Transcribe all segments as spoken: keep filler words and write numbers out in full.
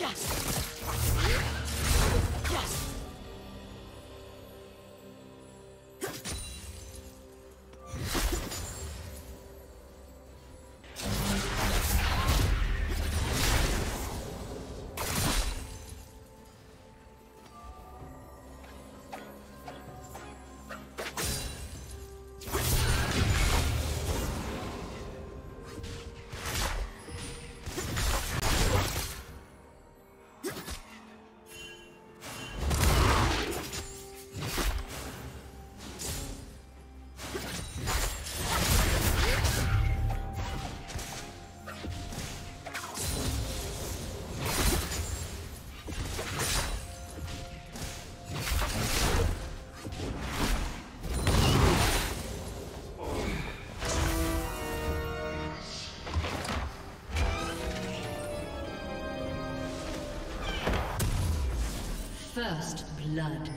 First blood.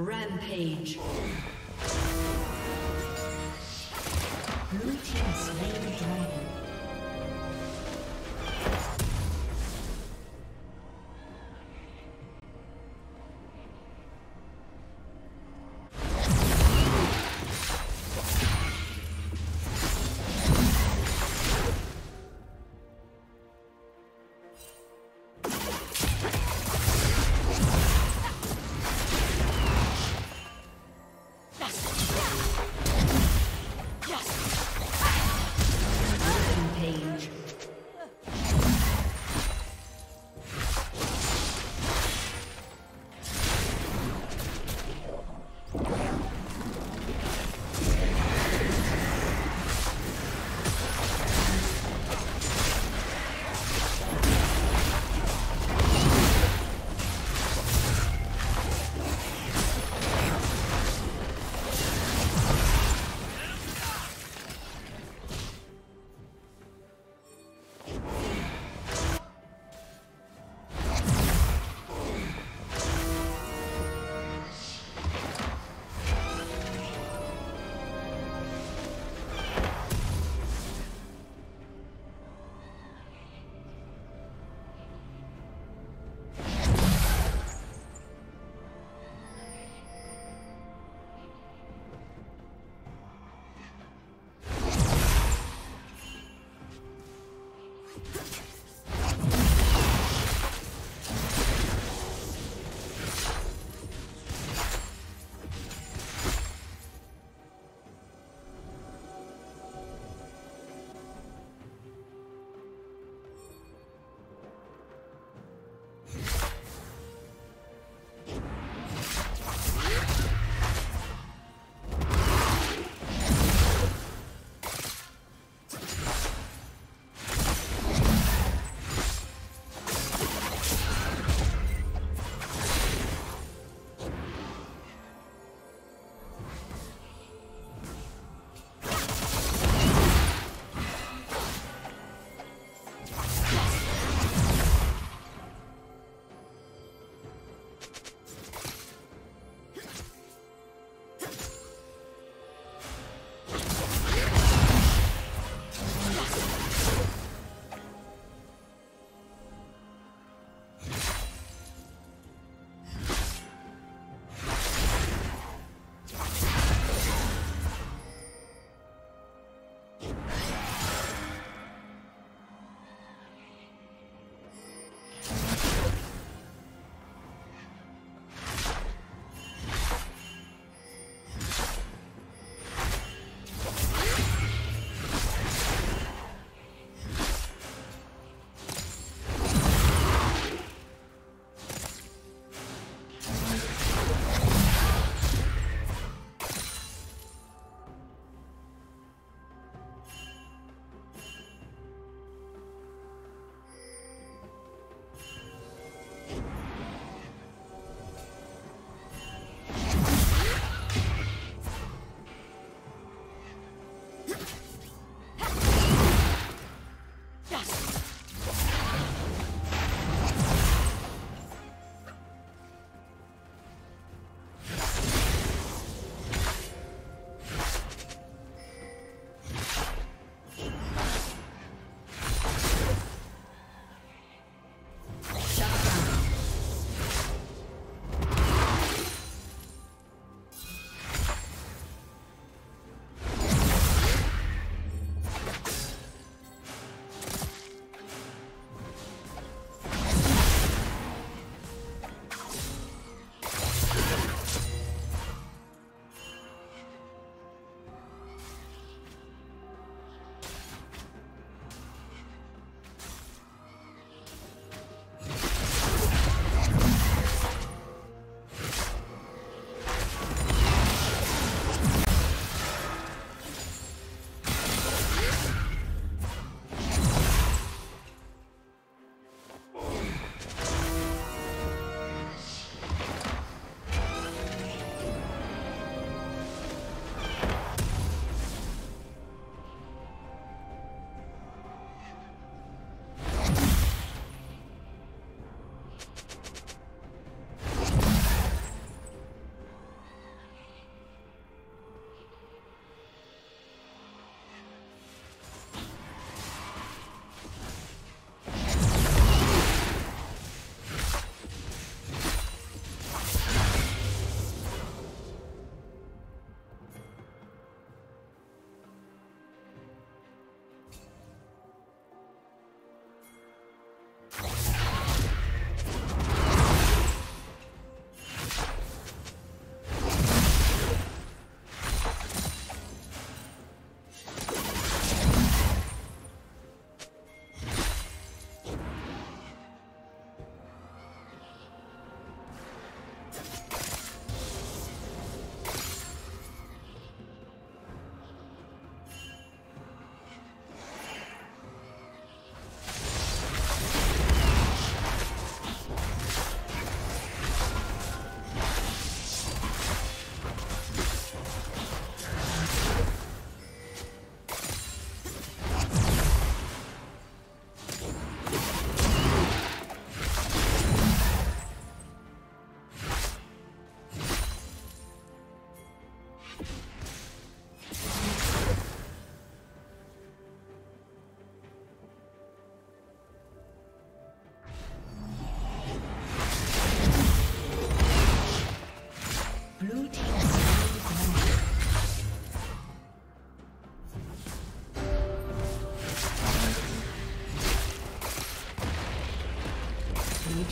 Rampage. Blue team slain the dragon. Yes.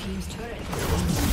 Team's turret has been destroyed.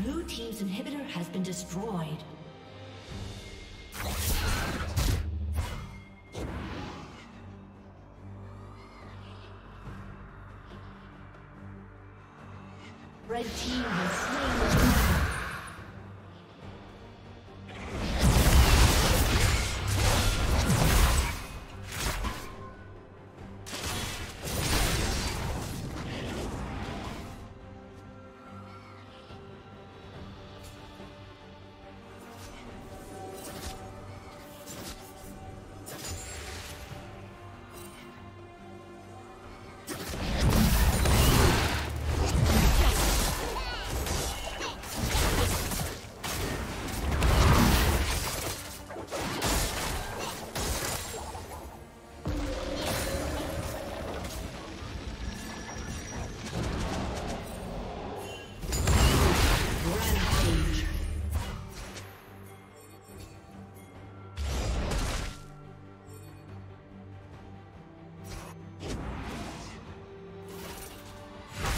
Blue team's inhibitor has been destroyed. Red team has slain the dragon.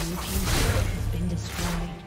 Blue team's turret has been destroyed.